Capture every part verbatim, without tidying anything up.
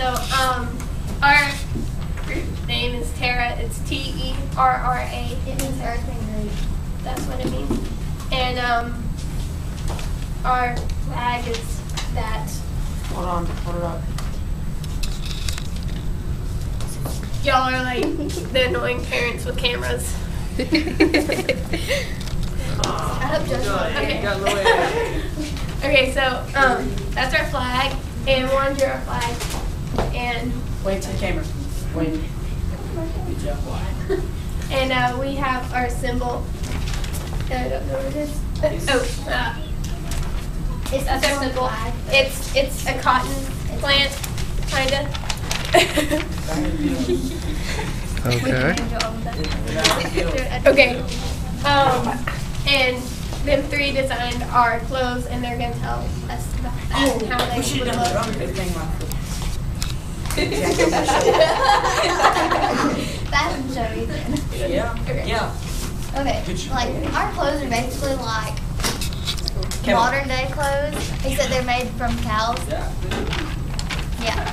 So um, our group name is Terra. It's T E R R A. It means Earth and Green. That's what it means. And um, our flag is that. Hold on, hold it up. Y'all are like the annoying parents with cameras. I hope Joshua. Okay. Okay, so um, that's our flag, and we'll undo our flag, and wait to the camera. Wait. Good job. And uh, we have our symbol. I don't know what it is. Oh, uh, it's that's our symbol. Flag, it's it's a cotton plant, kinda. Okay. Okay. Um, and them three designed our clothes, and they're gonna tell us about that and how they should look. That's Joey then. Yeah. Okay. Yeah. Okay. Like our clothes are basically like Kevin. modern day clothes, except they're made from cows. Yeah. Yeah.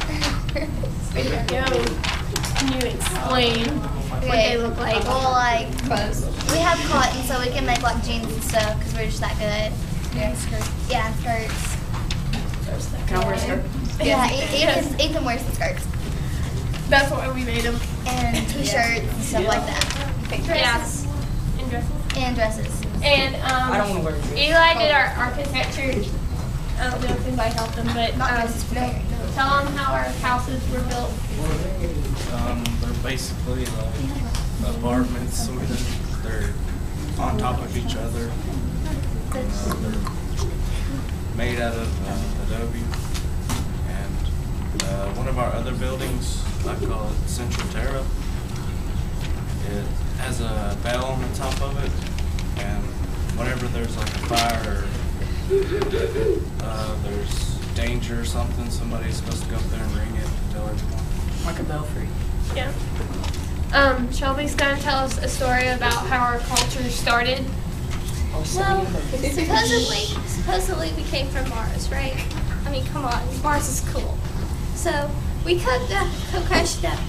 Can you explain what they look like? Well, like clothes. We have cotton, so we can make like jeans and stuff because we're just that good. Yeah. Skirts. Yeah, skirts. Can I wear a skirt? Yeah, Ethan, Ethan wears the skirts. That's why we made them. And t-shirts yeah. and stuff yeah. like that. Dresses. Yeah. And dresses. And dresses. And um, I don't want to wear dresses. Eli did our architecture. I don't know if anybody helped them, but um, tell them how our houses were built. Um, they're basically like apartments, sort of. They're on top of each other. Uh, they're made out of uh, adobe. Uh, one of our other buildings, I call it Central Terra. It has a bell on the top of it, and whenever there's like a fire or uh, there's danger or something, somebody's supposed to go up there and ring it and tell everyone. Like a belfry. Yeah. Um, Shelby's going to tell us a story about how our culture started. Well, supposedly, supposedly we came from Mars, right? I mean, come on, Mars is cool. So we cooked up, co-crushed up,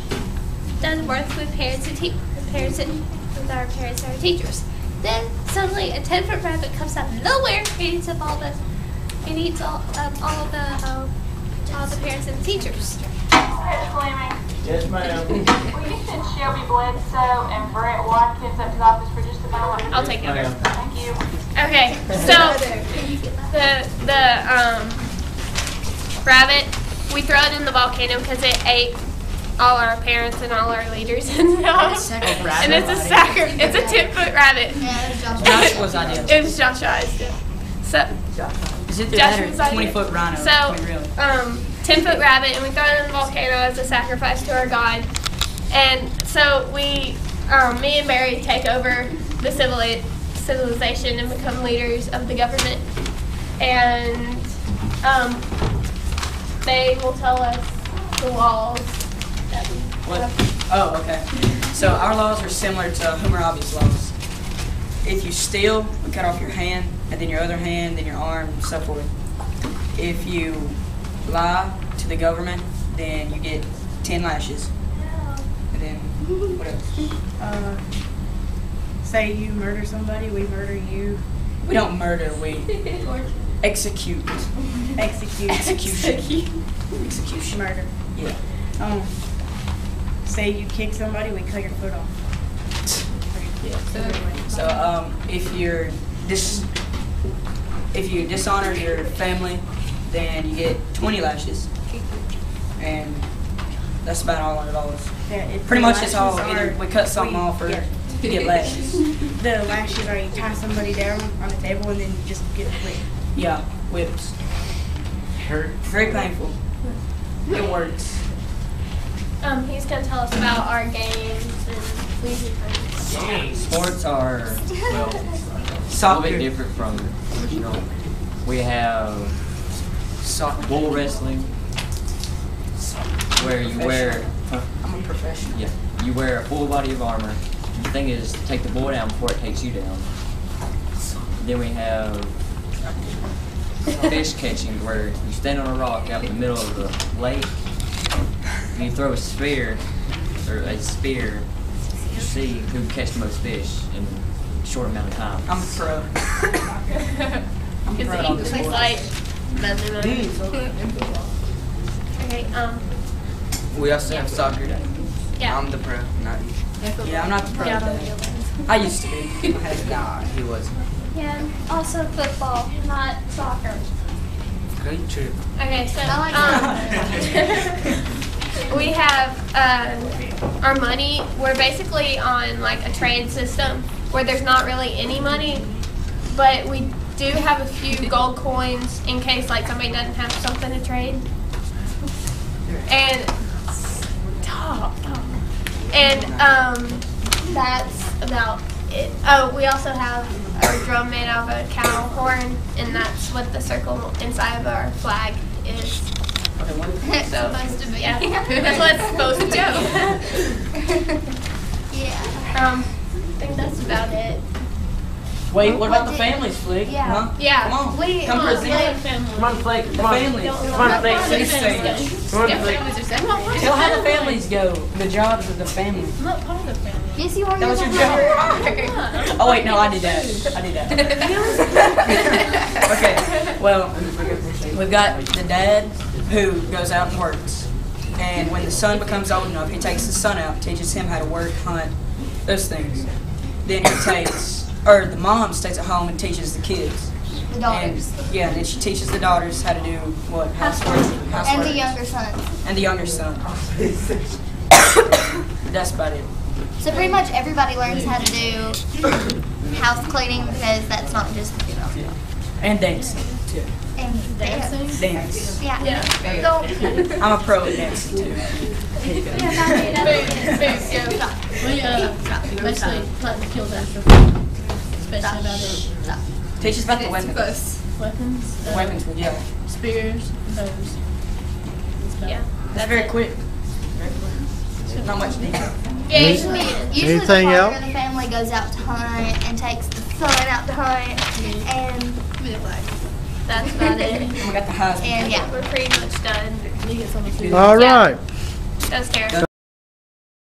done work with parents and te parents and with our parents and our teachers. Then suddenly a ten-foot rabbit comes out of nowhere and eats up all the and eats all um, all the um, all the parents and the teachers. Yes, ma'am. Will you send Shelby Bledsoe and Brent Watkins up to the office for just a moment? I'll take it. Thank you. Okay, so the the um rabbit. We throw it in the volcano because it ate all our parents and all our leaders and stuff. And it's a sacrifice. It's a ten-foot rabbit. Yeah, it was Joshua's idea. It was Joshua's. Yeah. So is it the twenty-foot rhino? So um, ten-foot rabbit, and we throw it in the volcano as a sacrifice to our god. And so we, um, me and Mary, take over the civil civilization and become leaders of the government. And um. They will tell us the laws that we have. Oh, okay. So our laws are similar to Humer obvious laws. If you steal, we cut off your hand, and then your other hand, then your arm, and so forth. If you lie to the government, then you get ten lashes. Yeah. And then, what else? Uh, say you murder somebody, we murder you. We don't murder, we... Execute. Execute. Execution. Execution. Murder. Yeah. Um. Say you kick somebody, we cut your foot off. Yeah. So, so um, if you're dis, if you dishonor your family, then you get twenty lashes. And that's about all it all is. Yeah, it pretty much it's all. Either we cut something we, off or. Yeah. You get lashes. The lashes are you tie somebody down on a table and then you just get whipped. Yeah, whips. Hurt. Very painful. It works. Um, he's gonna tell us about our games and leisure things. Yeah. Sports are well, soccer. A bit different from original. We have soccer, bull wrestling, where you wear. Huh? I'm a professional. Yeah, you wear a full body of armor. The thing is, take the ball down before it takes you down. Then we have fish catching, where you stand on a rock out in the middle of the lake When you throw a spear, or a spear, you see who can catch the most fish in a short amount of time. I'm a pro. I'm a pro on this board. Okay, um. We also yeah. have soccer. Yeah. I'm the pro, not you. Yeah, I'm not the pro. I used to be. Nah, he wasn't. Yeah, also football, not soccer. Good trip. Okay, so um, we have um, our money. We're basically on like a trade system where there's not really any money, but we do have a few gold coins in case like somebody doesn't have something to trade. And stop. And um, that's about it. Oh, we also have our drum made out of a cow horn, and that's what the circle inside of our flag is. It's supposed to be. Yeah, that's what it's supposed to do. Yeah. Um, I think that's about it. Wait, what about the families, Flick? Yeah. Huh? Yeah. Come on. Flick. Come on, family. Come on, Flick. Come on, Flick. Come on, Flick. Come on, Flick. Tell how the families go. The jobs of the family. I'm not part of the family. Yes, you are. That was your job. Oh wait, no, I did that. I did that. Okay. Well, we've got the dad who goes out and works, and when the son becomes old enough, he takes his son out, teaches him how to work, hunt, those things. Then he takes. Or the mom stays at home and teaches the kids. The daughters. And, yeah, and then she teaches the daughters how to do what? Housework. Housework. And the younger son. And the younger son. That's about it. So pretty much everybody learns how to do house cleaning because that's not just, you know. Yeah. And dancing, too. And dancing? Dance. Yeah. yeah. So, I'm a pro at dancing, too. We uh, basically plant the kills after. About the Teach us about the weapons. Weapons? Uh, weapons, yeah. Spears, bows. Yeah. That's very quick. Very quick. There's not much detail. Yeah, usually, usually the father of the family goes out to hunt and takes the son out to hunt. And that's about it. And we got the husband. And yeah, we're pretty much done. All right. That was terrible.